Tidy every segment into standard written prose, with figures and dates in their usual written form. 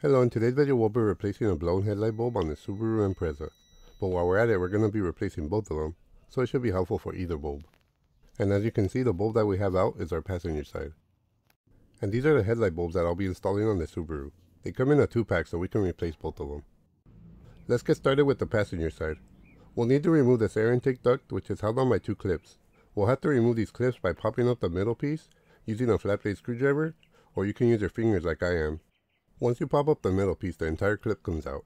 Hello, in today's video we'll be replacing a blown headlight bulb on the Subaru Impreza. But while we're at it, we're going to be replacing both of them, so it should be helpful for either bulb. And as you can see, the bulb that we have out is our passenger side. And these are the headlight bulbs that I'll be installing on the Subaru. They come in a 2-pack, so we can replace both of them. Let's get started with the passenger side. We'll need to remove this air intake duct, which is held on by two clips. We'll have to remove these clips by popping up the middle piece using a flat blade screwdriver, or you can use your fingers like I am. Once you pop up the middle piece, the entire clip comes out.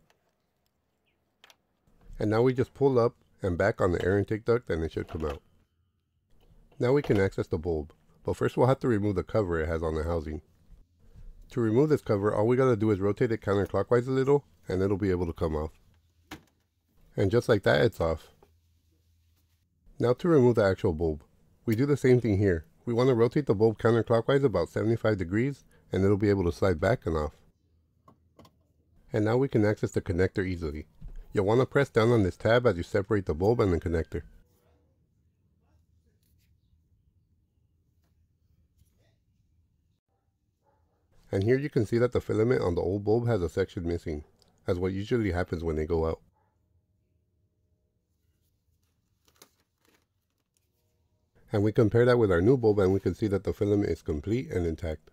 And now we just pull up and back on the air intake duct and it should come out. Now we can access the bulb, but first we'll have to remove the cover it has on the housing. To remove this cover, all we gotta do is rotate it counterclockwise a little and it'll be able to come off. And just like that, it's off. Now to remove the actual bulb, we do the same thing here. We wanna rotate the bulb counterclockwise about 75 degrees and it'll be able to slide back and off. And now we can access the connector easily. You'll want to press down on this tab as you separate the bulb and the connector. And here you can see that the filament on the old bulb has a section missing, as what usually happens when they go out. And we compare that with our new bulb and we can see that the filament is complete and intact.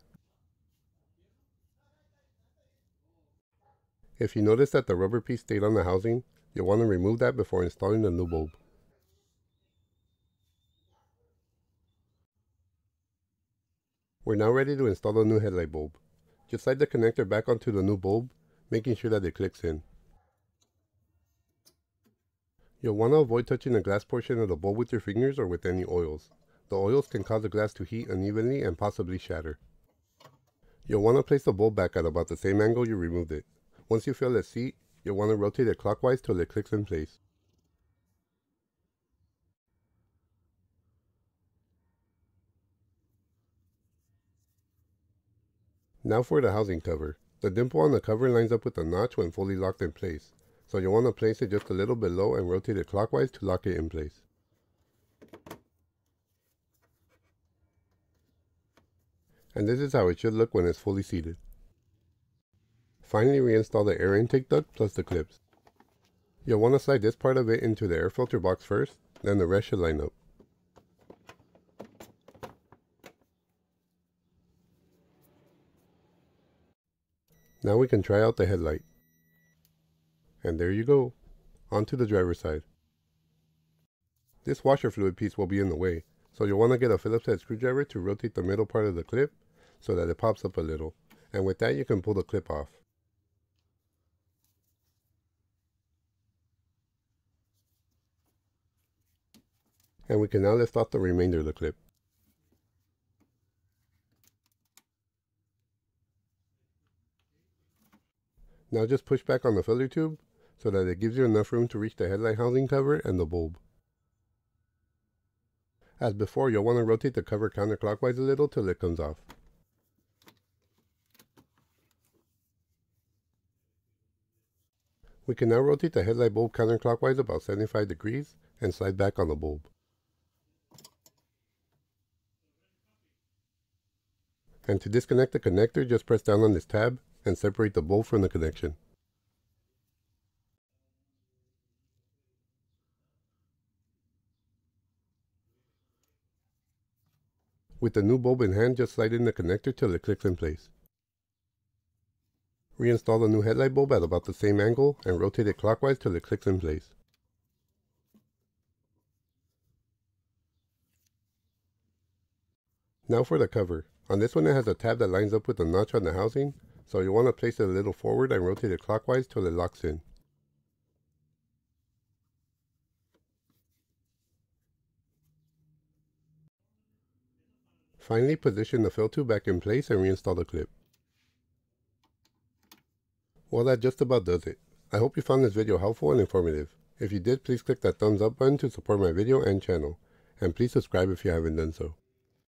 If you notice that the rubber piece stayed on the housing, you'll want to remove that before installing the new bulb. We're now ready to install the new headlight bulb. Just slide the connector back onto the new bulb, making sure that it clicks in. You'll want to avoid touching the glass portion of the bulb with your fingers or with any oils. The oils can cause the glass to heat unevenly and possibly shatter. You'll want to place the bulb back at about the same angle you removed it. Once you feel it seat, you'll want to rotate it clockwise till it clicks in place. Now for the housing cover. The dimple on the cover lines up with the notch when fully locked in place, so you'll want to place it just a little below and rotate it clockwise to lock it in place. And this is how it should look when it's fully seated. Finally, reinstall the air intake duct plus the clips. You'll want to slide this part of it into the air filter box first, then the rest should line up. Now we can try out the headlight. And there you go, onto the driver's side. This washer fluid piece will be in the way, so you'll want to get a Phillips head screwdriver to rotate the middle part of the clip so that it pops up a little. And with that, you can pull the clip off. And we can now lift off the remainder of the clip. Now just push back on the filler tube so that it gives you enough room to reach the headlight housing cover and the bulb. As before, you'll want to rotate the cover counterclockwise a little till it comes off. We can now rotate the headlight bulb counterclockwise about 75 degrees and slide back on the bulb. And to disconnect the connector, just press down on this tab and separate the bulb from the connection. With the new bulb in hand, just slide in the connector till it clicks in place. Reinstall the new headlight bulb at about the same angle and rotate it clockwise till it clicks in place. Now for the cover. On this one it has a tab that lines up with the notch on the housing, so you want to place it a little forward and rotate it clockwise till it locks in. Finally, position the fill tube back in place and reinstall the clip. Well, that just about does it. I hope you found this video helpful and informative. If you did, please click that thumbs up button to support my video and channel. And please subscribe if you haven't done so.